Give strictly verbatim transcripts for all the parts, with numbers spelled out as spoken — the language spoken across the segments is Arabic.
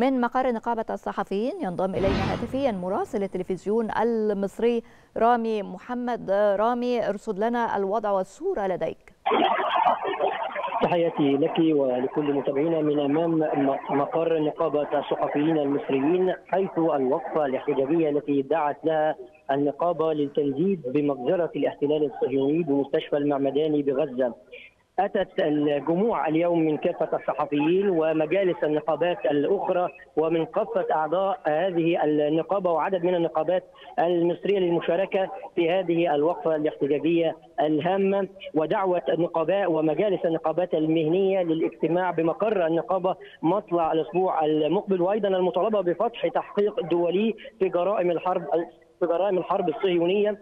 من مقر نقابة الصحفيين ينضم إلينا هاتفيا مراسل التلفزيون المصري رامي محمد. رامي، ارصد لنا الوضع والصورة لديك. تحياتي لك ولكل متابعينا من امام مقر نقابه الصحفيين المصريين، حيث الوقفه الحجابيه التي دعت لها النقابه للتنديد بمجزره الاحتلال الصهيوني بمستشفى المعمداني بغزه. اتت الجموع اليوم من كافه الصحفيين ومجالس النقابات الاخرى ومن كافه اعضاء هذه النقابه وعدد من النقابات المصريه للمشاركه في هذه الوقفه الاحتجاجيه الهامه، ودعوه النقباء ومجالس النقابات المهنيه للاجتماع بمقر النقابه مطلع الاسبوع المقبل، وايضا المطالبه بفتح تحقيق دولي في جرائم الحرب في جرائم الحرب الصهيونيه،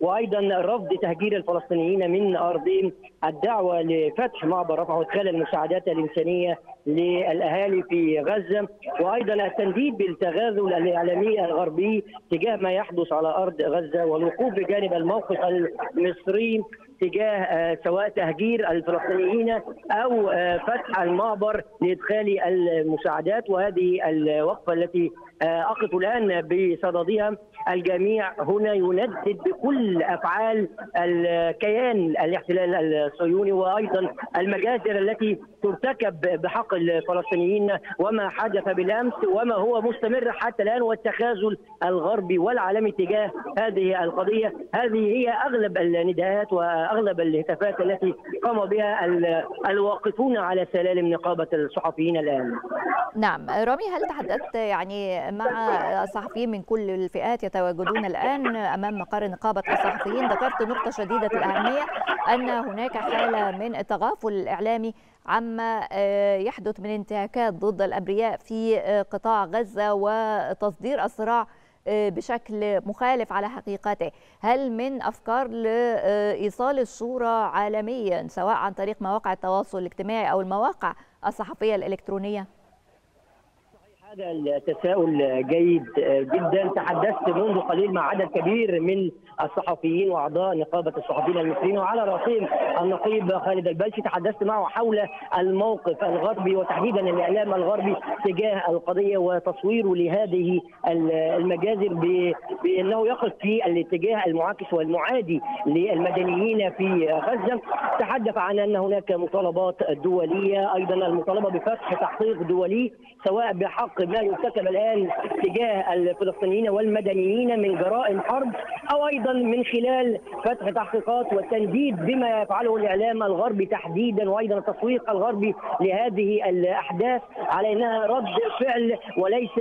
وايضا رفض تهجير الفلسطينيين من ارضهم، الدعوه لفتح معبر رفح وادخال المساعدات الانسانيه للاهالي في غزه، وايضا التنديد بالتغاذل الاعلامي الغربي تجاه ما يحدث على ارض غزه، والوقوف بجانب الموقف المصري تجاه سواء تهجير الفلسطينيين او فتح المعبر لادخال المساعدات. وهذه الوقفه التي اقف الان بصددها، الجميع هنا يندد بكل افعال الكيان الاحتلال الصهيوني وايضا المجازر التي ترتكب بحق الفلسطينيين وما حدث بالامس وما هو مستمر حتى الان، والتخاذل الغربي والعالمي تجاه هذه القضيه. هذه هي اغلب النداءات واغلب الهتافات التي قام بها الواقفون على سلالم نقابه الصحفيين الان. نعم رامي، هل تحدثت يعني مع الصحفيين من كل الفئات يتواجدون الان امام مقر نقابه الصحفيين؟ ذكرت نقطه شديده الاهميه ان هناك حاله من التغافل الاعلامي عما يحدث من انتهاكات ضد الأبرياء في قطاع غزة وتصدير الصراع بشكل مخالف على حقيقته. هل من أفكار لإيصال الصورة عالميا سواء عن طريق مواقع التواصل الاجتماعي أو المواقع الصحفية الإلكترونية؟ هذا التساؤل جيد جدا. تحدثت منذ قليل مع عدد كبير من الصحفيين واعضاء نقابه الصحفيين المصريين وعلى راسهم النقيب خالد البلشي، تحدثت معه حول الموقف الغربي وتحديدا الاعلام الغربي تجاه القضيه وتصويره لهذه المجازر بانه يقف في الاتجاه المعاكس والمعادي للمدنيين في غزه. تحدث عن ان هناك مطالبات دوليه، ايضا المطالبه بفتح تحقيق دولي سواء بحق ما يرتكب الآن تجاه الفلسطينيين والمدنيين من جرائم حرب، أو أيضا من خلال فتح تحقيقات والتنديد بما يفعله الإعلام الغربي تحديدا، وأيضا التسويق الغربي لهذه الأحداث على أنها رد فعل وليس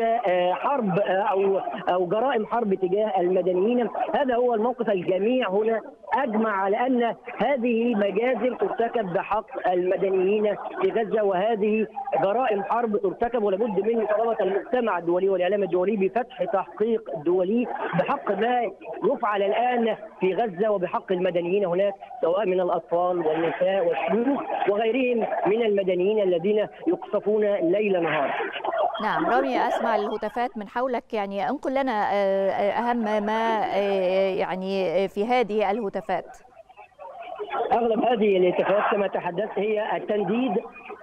حرب أو أو جرائم حرب تجاه المدنيين. هذا هو الموقف. الجميع هنا أجمع على أن هذه مجازر ترتكب بحق المدنيين في غزة، وهذه جرائم حرب ترتكب، ولابد من طلبت المجتمع الدولي والإعلام الدولي بفتح تحقيق دولي بحق ما يفعل الآن في غزة وبحق المدنيين هناك سواء من الأطفال والنساء والشيوخ وغيرهم من المدنيين الذين يقصفون ليل نهار. نعم رامي، أسمع الهتافات من حولك، يعني انقل لنا أهم ما يعني في هذه الهتافات. أغلب هذه الهتافات كما تحدثت هي التنديد.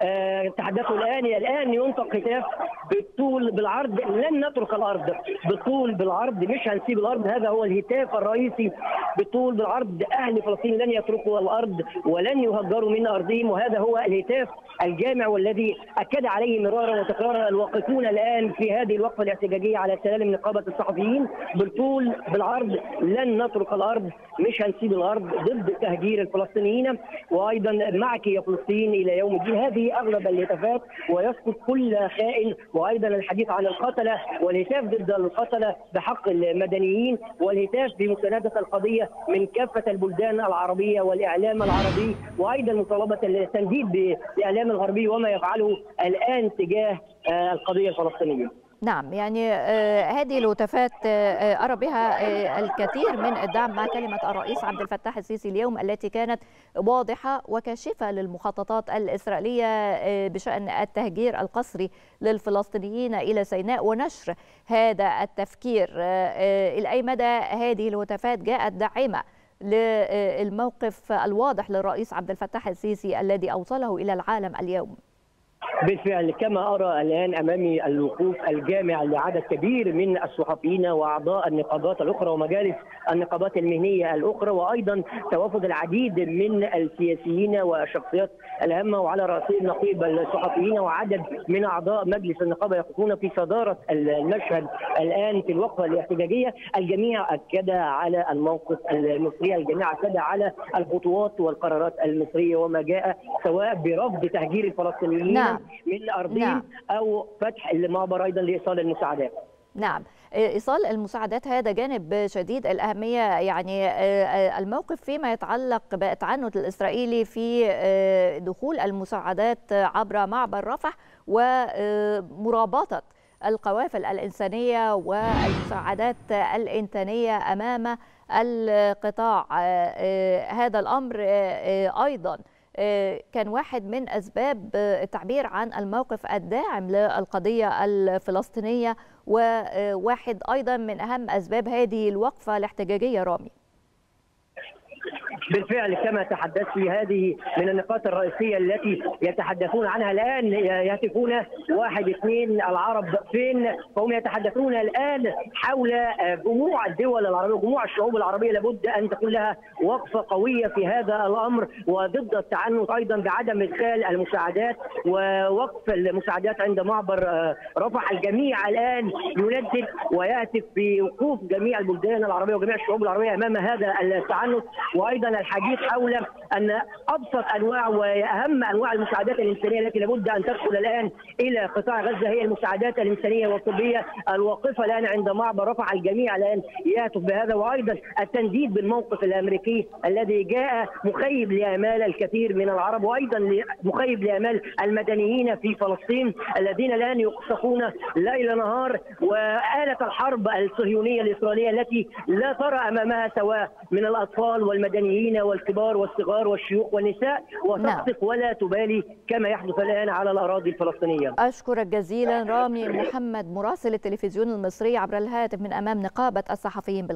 أه تحدثوا الآن الآن ينطق هتاف بالطول بالعرض، لن نترك الأرض، بالطول بالعرض، مش هنسيب الأرض. هذا هو الهتاف الرئيسي، بالطول بالعرض، أهل فلسطين لن يتركوا الأرض ولن يهجروا من أرضهم، وهذا هو الهتاف الجامع والذي أكد عليه مرارا وتكرارا الواقفون الآن في هذه الوقفة الاحتجاجية على سلالم نقابة الصحفيين، بالطول بالعرض، لن نترك الأرض، مش هنسيب الأرض، ضد تهجير الفلسطينيين، وأيضا معك يا فلسطين إلى يوم الدين. هذه اغلب الهتافات، ويسقط كل خائن، وايضا الحديث عن القتله والهتاف ضد القتله بحق المدنيين، والهتاف بمسانده القضيه من كافه البلدان العربيه والاعلام العربي، وايضا مطالبه التنديد بالاعلام الغربي وما يفعله الان تجاه القضيه الفلسطينيه. نعم، يعني هذه الهتافات أرى بها الكثير من الدعم مع كلمة الرئيس عبد الفتاح السيسي اليوم التي كانت واضحة وكاشفة للمخططات الإسرائيلية بشأن التهجير القسري للفلسطينيين إلى سيناء ونشر هذا التفكير. إلى أي مدى هذه الهتافات جاءت داعمة للموقف الواضح للرئيس عبد الفتاح السيسي الذي أوصله إلى العالم اليوم؟ بالفعل كما أرى الآن أمامي الوقوف الجامع لعدد كبير من الصحفيين وأعضاء النقابات الأخرى ومجالس النقابات المهنية الأخرى، وأيضا توافد العديد من السياسيين والشخصيات الهامة، وعلى رأسهم نقيب الصحفيين وعدد من أعضاء مجلس النقابة يقفون في صدارة المشهد الآن في الوقفة الاحتجاجية. الجميع أكد على الموقف المصري، الجميع أكد على الخطوات والقرارات المصرية وما جاء سواء برفض تهجير الفلسطينيين نعم. من أرضهم نعم. أو فتح المعبر أيضا لإيصال المساعدات. نعم، إيصال المساعدات هذا جانب شديد الأهمية. يعني الموقف فيما يتعلق بالتعنت الإسرائيلي في دخول المساعدات عبر معبر رفح ومرابطة القوافل الإنسانية والمساعدات الإنسانية أمام القطاع، هذا الأمر أيضا كان واحد من أسباب التعبير عن الموقف الداعم للقضية الفلسطينية، وواحد أيضا من أهم أسباب هذه الوقفة الاحتجاجية. رامي، بالفعل كما تحدثت في هذه من النقاط الرئيسية التي يتحدثون عنها الآن، يهتفون واحد اثنين العرب فين، فهم يتحدثون الآن حول جموع الدول العربية وجموع الشعوب العربية لابد أن تكون لها وقفة قوية في هذا الأمر وضد التعنت أيضا بعدم إدخال المساعدات ووقف المساعدات عند معبر رفح. الجميع الآن يندد ويهتف بوقوف جميع البلدان العربية وجميع الشعوب العربية أمام هذا التعنت، وأيضا الحديث حول أن أبسط أنواع وأهم أنواع المساعدات الإنسانية التي لابد أن تدخل الآن إلى قطاع غزة هي المساعدات الإنسانية والطبية الواقفة الآن عند معبر رفح. الجميع الآن يهتف بهذا، وأيضا التنديد بالموقف الأمريكي الذي جاء مخيب لآمال الكثير من العرب، وأيضا مخيب لآمال المدنيين في فلسطين الذين الآن يقصفون ليل نهار، وآلة الحرب الصهيونية الإسرائيلية التي لا ترى أمامها سواء من الأطفال والمدنيين والكبار والصغار والشيوخ والنساء، وتقصف ولا تبالي كما يحدث الآن على الأراضي الفلسطينية. أشكرك جزيلا رامي محمد، مراسل التلفزيون المصري عبر الهاتف من أمام نقابة الصحفيين بالقاهرة.